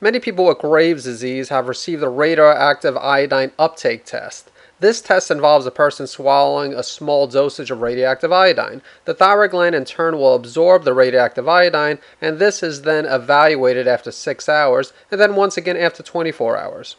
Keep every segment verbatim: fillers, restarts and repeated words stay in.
Many people with Graves' disease have received the radioactive iodine uptake test. This test involves a person swallowing a small dosage of radioactive iodine. The thyroid gland in turn will absorb the radioactive iodine, and this is then evaluated after six hours and then once again after twenty-four hours.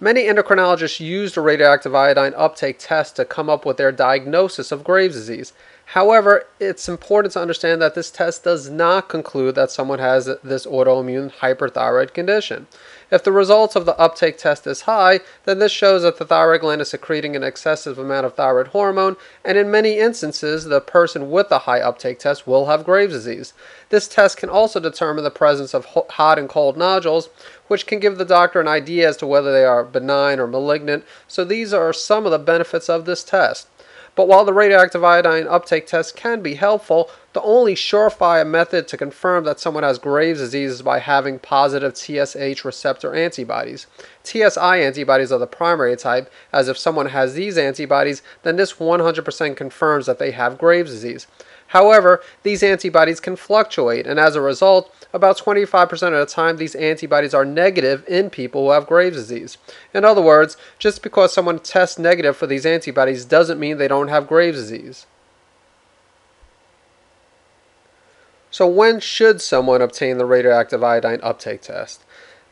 Many endocrinologists use the radioactive iodine uptake test to come up with their diagnosis of Graves' disease. However, it's important to understand that this test does not conclude that someone has this autoimmune hyperthyroid condition. If the results of the uptake test is high, then this shows that the thyroid gland is secreting an excessive amount of thyroid hormone, and in many instances, the person with the high uptake test will have Graves' disease. This test can also determine the presence of hot and cold nodules, which can give the doctor an idea as to whether they are benign or malignant, so these are some of the benefits of this test. But while the radioactive iodine uptake test can be helpful, the only surefire method to confirm that someone has Graves' disease is by having positive T S H receptor antibodies. T S I antibodies are the primary type, as if someone has these antibodies, then this one hundred percent confirms that they have Graves' disease. However, these antibodies can fluctuate, and as a result, about twenty-five percent of the time these antibodies are negative in people who have Graves' disease. In other words, just because someone tests negative for these antibodies doesn't mean they don't have Graves' disease. So when should someone obtain the radioactive iodine uptake test?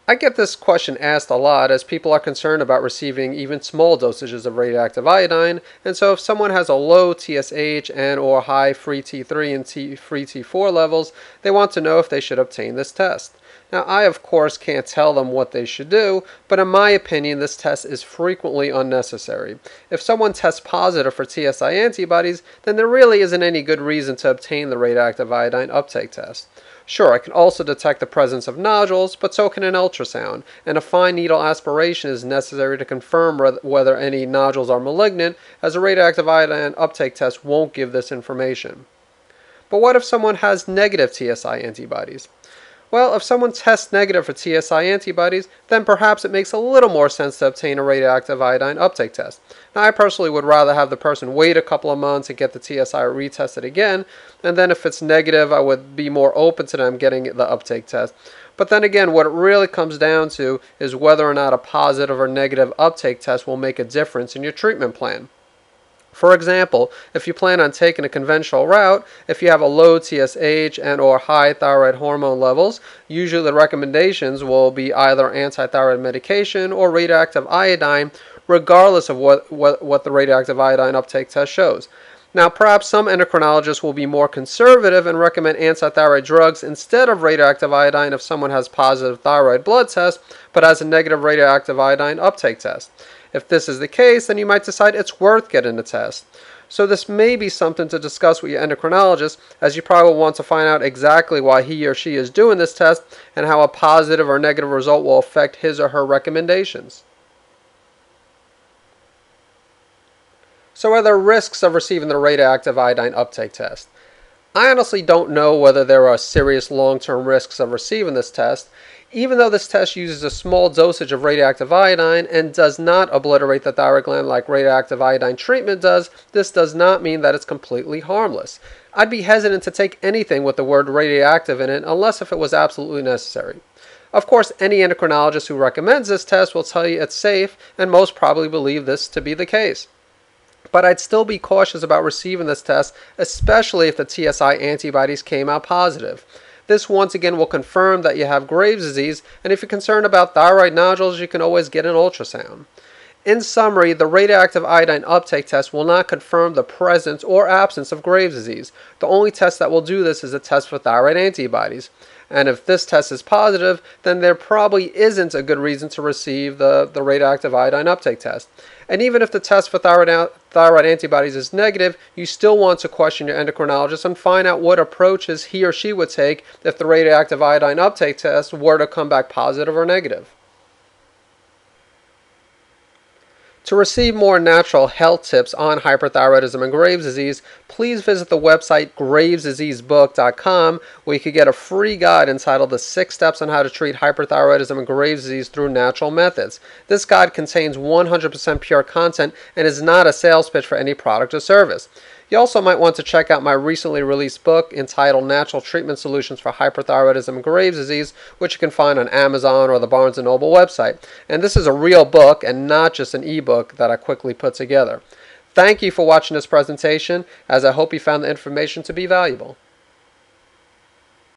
I get this question asked a lot as people are concerned about receiving even small dosages of radioactive iodine, and so if someone has a low T S H and or high free T three and T free T four levels, they want to know if they should obtain this test. Now, I of course can't tell them what they should do, but in my opinion, this test is frequently unnecessary. If someone tests positive for T S I antibodies, then there really isn't any good reason to obtain the radioactive iodine uptake test. Sure, I can also detect the presence of nodules, but so can an ultrasound, and a fine needle aspiration is necessary to confirm whether any nodules are malignant, as a radioactive iodine uptake test won't give this information. But what if someone has negative T S I antibodies? Well, if someone tests negative for T S I antibodies, then perhaps it makes a little more sense to obtain a radioactive iodine uptake test. Now, I personally would rather have the person wait a couple of months and get the T S I retested again, and then if it's negative, I would be more open to them getting the uptake test. But then again, what it really comes down to is whether or not a positive or negative uptake test will make a difference in your treatment plan. For example, if you plan on taking a conventional route, if you have a low T S H and or high thyroid hormone levels, usually the recommendations will be either antithyroid medication or radioactive iodine, regardless of what, what, what the radioactive iodine uptake test shows. Now, perhaps some endocrinologists will be more conservative and recommend antithyroid drugs instead of radioactive iodine if someone has positive thyroid blood test, but has a negative radioactive iodine uptake test. If this is the case, then you might decide it's worth getting the test. So this may be something to discuss with your endocrinologist, as you probably will want to find out exactly why he or she is doing this test and how a positive or negative result will affect his or her recommendations. So are there risks of receiving the radioactive iodine uptake test? I honestly don't know whether there are serious long-term risks of receiving this test. Even though this test uses a small dosage of radioactive iodine and does not obliterate the thyroid gland like radioactive iodine treatment does, this does not mean that it's completely harmless. I'd be hesitant to take anything with the word radioactive in it unless if it was absolutely necessary. Of course, any endocrinologist who recommends this test will tell you it's safe, and most probably believe this to be the case. But I'd still be cautious about receiving this test, especially if the T S I antibodies came out positive. This once again will confirm that you have Graves' disease, and if you're concerned about thyroid nodules, you can always get an ultrasound. In summary, the radioactive iodine uptake test will not confirm the presence or absence of Graves' disease. The only test that will do this is a test for thyroid antibodies. And if this test is positive, then there probably isn't a good reason to receive the, the radioactive iodine uptake test. And even if the test for thyroid, thyroid antibodies is negative, you still want to question your endocrinologist and find out what approaches he or she would take if the radioactive iodine uptake test were to come back positive or negative. To receive more natural health tips on hyperthyroidism and Graves' disease, please visit the website Graves Disease Book dot com, where you can get a free guide entitled The Six Steps on How to Treat Hyperthyroidism and Graves' Disease Through Natural Methods. This guide contains one hundred percent pure content and is not a sales pitch for any product or service. You also might want to check out my recently released book entitled Natural Treatment Solutions for Hyperthyroidism and Graves' Disease, which you can find on Amazon or the Barnes and Noble website. And this is a real book and not just an ebook that I quickly put together. Thank you for watching this presentation, as I hope you found the information to be valuable.